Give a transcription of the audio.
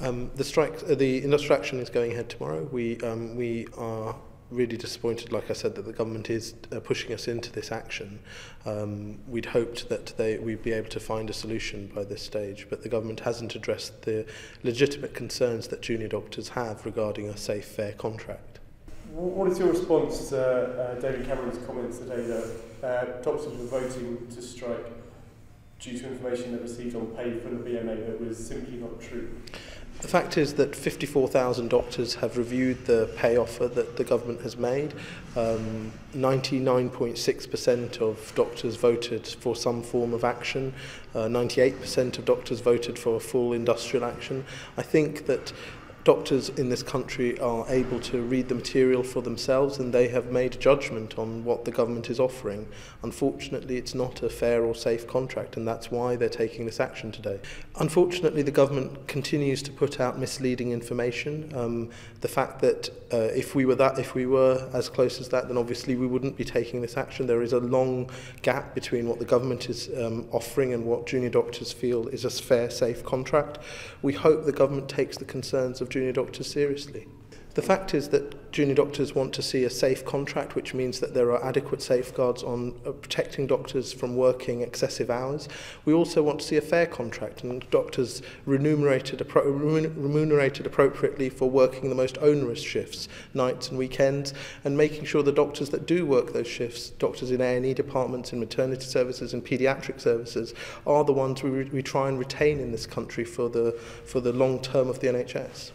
The industrial action is going ahead tomorrow. We are really disappointed, like I said, that the government is pushing us into this action. We'd hoped that we'd be able to find a solution by this stage, but the government hasn't addressed the legitimate concerns that junior doctors have regarding a safe, fair contract. What is your response to David Cameron's comments today that doctors were voting to strike due to information they received on pay from the BMA that was simply not true? The fact is that 54,000 doctors have reviewed the pay offer that the government has made. 99.6% of doctors voted for some form of action. 98% of doctors voted for a full industrial action. I think that doctors in this country are able to read the material for themselves, and they have made a judgment on what the government is offering. Unfortunately, it's not a fair or safe contract, and that's why they're taking this action today. Unfortunately, the government continues to put out misleading information. The fact that if we were as close as that, then obviously we wouldn't be taking this action. There is a long gap between what the government is offering and what junior doctors feel is a fair, safe contract. We hope the government takes the concerns of junior doctors seriously. The fact is that junior doctors want to see a safe contract, which means that there are adequate safeguards on protecting doctors from working excessive hours. We also want to see a fair contract and doctors remunerated appropriately for working the most onerous shifts, nights and weekends, and making sure the doctors that do work those shifts, doctors in A&E departments, in maternity services and paediatric services, are the ones we try and retain in this country for the long term of the NHS.